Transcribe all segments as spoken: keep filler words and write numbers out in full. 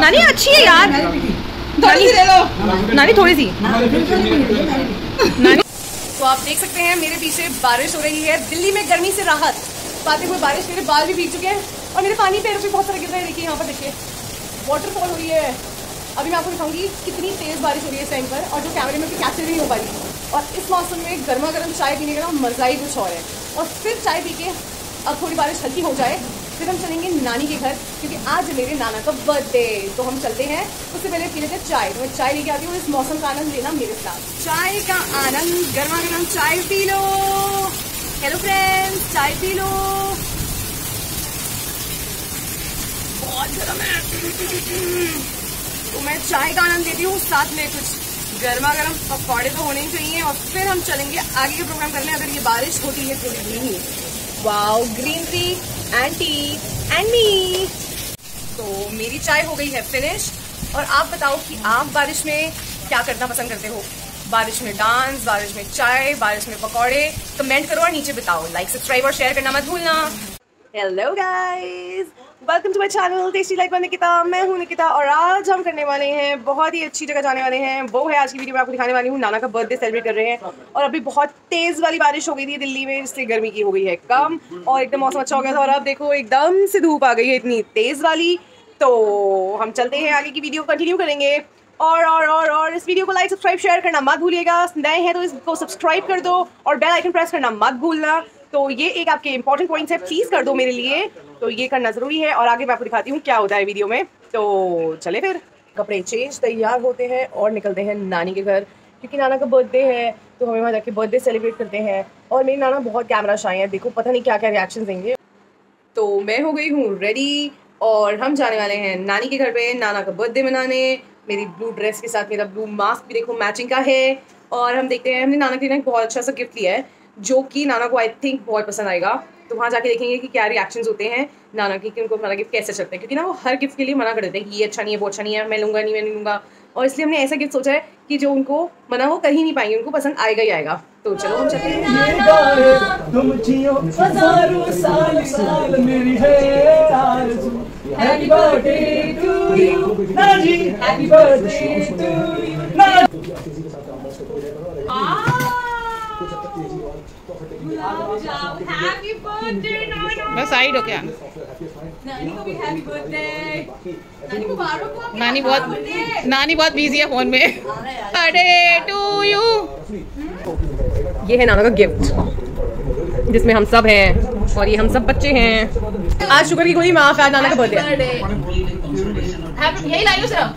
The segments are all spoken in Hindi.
नानी अच्छी है यार, नानी ले लो, नानी थोड़ी सी। तो आप देख सकते हैं मेरे पीछे बारिश हो रही है। दिल्ली में गर्मी से राहत पाते हुए बारिश। मेरे बाल भी भीग चुके हैं और मेरे पानी पैरों से बहुत सारा गिर रहा है। देखिए यहाँ पर, देखिए वाटरफॉल हो रही है। अभी मैं आपको दिखाऊंगी कितनी तेज़ बारिश हो रही है इस टाइम पर, और जो कैमरे में कैप्चर नहीं हो पा रही। और इस मौसम में गर्मा गर्म चाय पीने का मज़ा ही कुछ और है। और फिर चाय पी के अब थोड़ी बारिश हल्की हो जाए, फिर हम चलेंगे नानी के घर, क्योंकि आज मेरे नाना का बर्थडे। तो हम चलते हैं, उससे पहले पी लेते हैं चाय। तो मैं चाय लेके आती हूँ। इस मौसम का आनंद लेना मेरे साथ, चाय का आनंद। गर्मा गर्म चाय पी लो। हेलो फ्रेंड्स, चाय पी लो। बहुत गर्म है, तो मैं चाय का आनंद लेती हूँ। साथ में कुछ गर्मा गर्म पकौड़े तो होने ही चाहिए। और फिर हम चलेंगे आगे के प्रोग्राम करने, अगर ये बारिश होती है थोड़ी धीमी। Wow, greenery aunty and me. तो मेरी चाय हो गई है फिनिश। और आप बताओ कि आप बारिश में क्या करना पसंद करते हो? बारिश में डांस, बारिश में चाय, बारिश में पकौड़े? कमेंट करो और नीचे बताओ। लाइक, सब्सक्राइब और शेयर करना मत भूलना। Hello guys, welcome to my channel tasty life by Nikita. मैं हूँ निकिता और आज हम करने वाले हैं, बहुत ही अच्छी जगह जाने वाले हैं। वो है आज की वीडियो में आपको दिखाने वाली हूँ। नाना का बर्थडे सेलिब्रेट कर रहे हैं और अभी बहुत तेज़ वाली बारिश हो गई थी दिल्ली में, जिससे गर्मी की हो गई है कम और एकदम मौसम अच्छा हो गया था। और अब देखो एकदम से धूप आ गई है, इतनी तेज़ वाली। तो हम चलते हैं, आगे की वीडियो कंटिन्यू करेंगे। और और और और इस वीडियो को लाइक, सब्सक्राइब, शेयर करना मत भूलिएगा। नए हैं तो इसको सब्सक्राइब कर दो और बेल आइकन प्रेस करना मत भूलना। तो ये एक आपके इंपॉर्टेंट पॉइंट्स है, प्लीज़ कर दो मेरे लिए। तो ये करना ज़रूरी है। और आगे मैं आपको दिखाती हूँ क्या होता है वीडियो में। तो चले फिर, कपड़े चेंज, तैयार होते हैं और निकलते हैं नानी के घर, क्योंकि नाना का बर्थडे है। तो हमें वहाँ जाके बर्थडे सेलिब्रेट करते हैं। और मेरे नाना बहुत कैमरा शाय हैं, देखो पता नहीं क्या क्या रिएक्शन देंगे। तो मैं हो गई हूँ रेडी और हम जाने वाले हैं नानी के घर पर नाना का बर्थडे मनाने। मेरी ब्लू ड्रेस के साथ मेरा ब्लू मास्क भी देखो मैचिंग का है। और हम देखते हैं, हमने नाना के लिए एक बहुत अच्छा सा गिफ्ट लिया है, जो कि नाना को आई थिंक बहुत पसंद आएगा। तो वहाँ जाके देखेंगे कि क्या रिएक्शंस होते हैं नाना की, कि उनको हमारा गिफ्ट कैसे चलता है। क्योंकि ना वो हर गिफ्ट के लिए मना कर देते हैं कि ये अच्छा नहीं है, वो अच्छा नहीं है, मैं लूँगा नहीं, मैं नहीं लूँगा। और इसलिए हमने ऐसा गिफ्ट सोचा है कि जो उनको मना वो कर ही नहीं पाएंगे, उनको पसंद आएगा ही आएगा। तो चलो हम चलते, बस साइड हो क्या? नानी को भी हैप्पी बर्थडे। नानी बहुत नानी बहुत बिजी है फोन में। अरे टू यू। ये है नाना का गिफ्ट, जिसमें हम सब हैं और ये हम सब बच्चे हैं। आज शुगर की गोली माफ है, नाना का बर्थडे। यही लाई लो सर,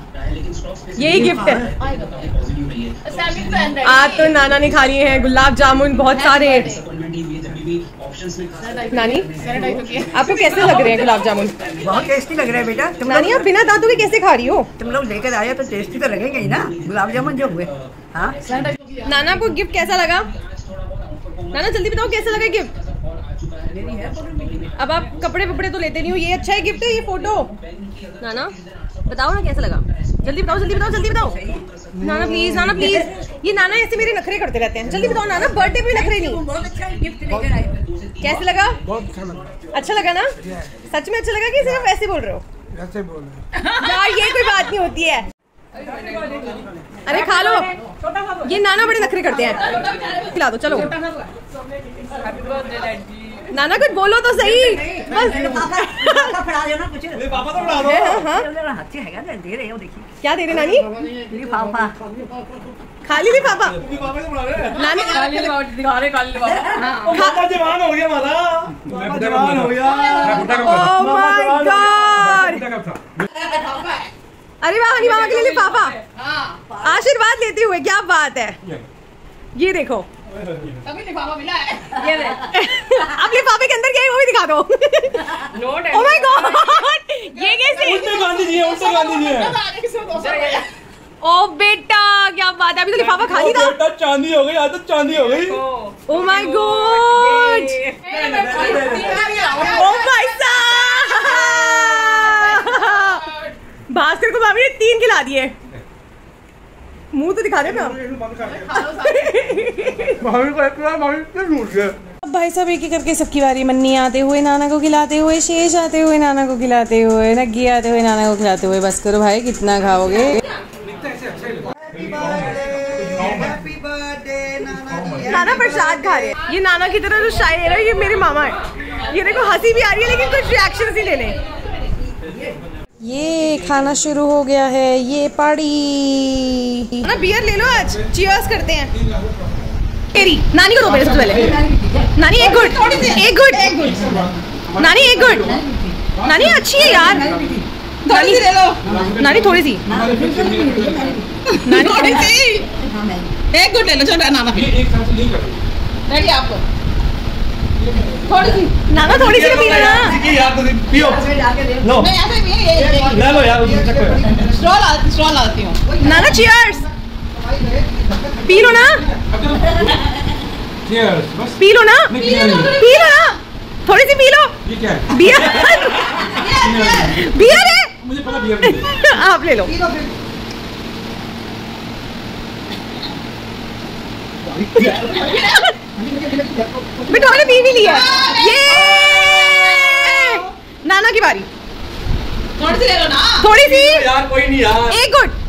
यही गिफ्ट है। आज तो नाना ने खा लिए हैं गुलाब जामुन बहुत सारे। नानी, आपको कैसे लग रहे हैं गुलाब जामुन? बहुत टेस्टी लग रहा है बेटा। तुम नानी, आप बिना दांतों के कैसे खा रही हो? तुम लोग लेकर आए तो टेस्टी तो लगेगा ही ना गुलाब जामुन जो हुए। हाँ नाना, आपको गिफ्ट कैसा लगा? नाना जल्दी बताओ कैसा लगा गिफ्ट? अब आप कपड़े वपड़े तो लेते नहीं हो, ये अच्छा है गिफ्ट है ये फोटो। नाना बताओ ना कैसा लगा, जल्दी बताओ, जल्दी बताओ, जल्दी बताओ नाना प्लीज, नाना प्लीज। ये नाना ऐसे मेरे नखरे करते रहते हैं। जल्दी बताओ नाना, बर्थडे पे नखरे नहीं। बहुत अच्छा गिफ्ट लेकर आए, कैसे लगा? बहुत अच्छा लगा। अच्छा लगा ना? सच में अच्छा लगा कि सिर्फ ऐसे बोल रहे हो? ऐसे बोल रहे हो यार, ये कोई बात नहीं होती है। अरे खा लो, ये नाना बड़े नखरे करते हैं। खिला दो, चलो नाना कुछ बोलो तो सही। बस क्या दे रहे नानी? लिफाफा, खाली लिफाफा। नानी जवान हो गया, माता जवान हो गया। ओह माय गॉड, अरे वाह, हनी मामा के लिए लिफाफा, आशीर्वाद लेते हुए, क्या बात है। ये देखो तभी लिफाफा मिला है। ये अब लिफाफे के अंदर क्या है वो भी दिखा दो। ओह माय गॉड, ये कैसे? उल्टे गांधी जी, उल्टे गांधी जी। ओह बेटा क्या बात है, अभी तो लिफाफा खाली था। बेटा चांदी हो गई, आज तो चांदी हो गई। Oh my god, oh my साहब, भास्कर को भाभी ने तीन खिला दिए। मुंह तो दिखा देना। अब भाई साहब एक ही करके सबकी बारी। मन्नी आते हुए नाना को खिलाते हुए, शेष आते हुए नाना को खिलाते हुए, नग्गी आते हुए नाना को खिलाते हुए। बस करो भाई, कितना खाओगे। नाना प्रसाद खा रहे हैं। ये नाना की तरह जो शायर है ना, ये मेरे मामा है। ये देखो हंसी भी आ रही है, लेकिन कुछ रिएक्शन ही ले लें। ये खाना शुरू हो गया है। ये पार्टी ना, बियर ले लो, आज चीयर्स करते हैं। तेरी नानी को दो सबसे पहले। नानी एक गुड, एक गुड, एक गुड। नानी एक गुड। नानी अच्छी है यार। नानी ले लो। नानी थोड़ी सी। नानी थोड़ी सी। एक गुड ले लो। चल नाना पी आपको। थोड़ी सी नाना, थोड़ी सी पीना ना यार। तो पियो। लो मैं ऐसे भी ले लो यार। उसमें चक्कर है। स्ट्रॉल आती स्ट्रॉल आती हूं। नाना चीयर्स। पी लो ना। चीयर्स। बस पी लो ना। पी लो ना, थोड़ी सी पी लो। ये क्या है? बियर। बियर है। मुझे पता बियर। आप ले लो। बेटा ने पी भी लिया। ये नाना की बारी। थोड़ी सी ले लो ना। थोड़ी सी यार, कोई नहीं यार। एक गुड,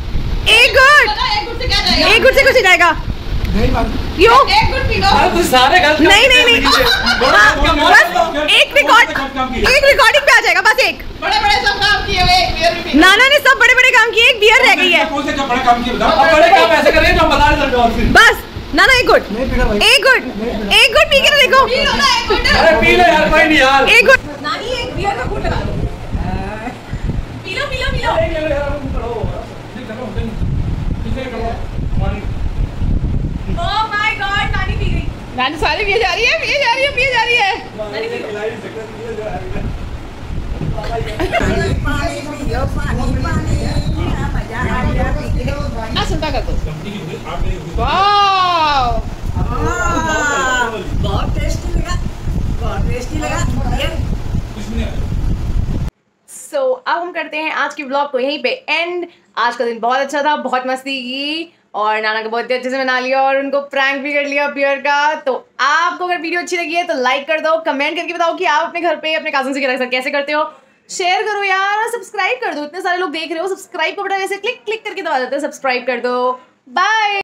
एक गुड। एक गुड से क्या जाएगा? एक गुड से कुछ जाएगा क्यों? एक गुड पी लो। अरे सारे गलत। नहीं नहीं नहीं, बस एक रिकॉर्ड, एक रिकॉर्डिंग पे आ जाएगा। बस एक बड़े बड़े सब काम किए हुए, एक बियर भी। नाना ने सब बड़े बड़े काम किए, एक बियर रह गई है। कौन से बड़ा काम किए? अब बड़े काम ऐसे कर रहे हैं जो बता नहीं सकते। बस नाना एक गुड, एक गुड, एक गुड पी के देखो। पी लो ना एक गुड। अरे पी लो यार, कोई नहीं यार। एक गुड। नानी एक बियर का घूंट लगा दो। पी लो पी लो पी लो। अरे यार यार तुम करो। ये करो किसे करो? ओह माय गॉड, नानी पी गई। नानी सारी पी जा रही है, पी जा रही है, पी जा रही है। नानी पी गई। पानी पियो, पानी पानी मजा आ गया। पी के ना सुनता कर दो। वाह बहुत टेस्टी लगा, बहुत टेस्टी लगा। सो अब हम करते हैं आज के व्लॉग को यहीं पे एंड। आज का दिन बहुत अच्छा था, बहुत मस्ती की और नाना को बहुत अच्छे से मना लिया और उनको प्रैंक भी कर लिया बियर का। तो आपको अगर वीडियो अच्छी लगी है तो लाइक कर दो, कमेंट करके बताओ कि आप अपने घर पे अपने काजन से क्या कैसे करते हो। शेयर करो यार और सब्सक्राइब कर दो। इतने सारे लोग देख रहे हो, सब्सक्राइब का बटन ऐसे क्लिक क्लिक करके दबा देते हैं। सब्सक्राइब कर दो। बाय।